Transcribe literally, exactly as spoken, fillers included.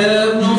era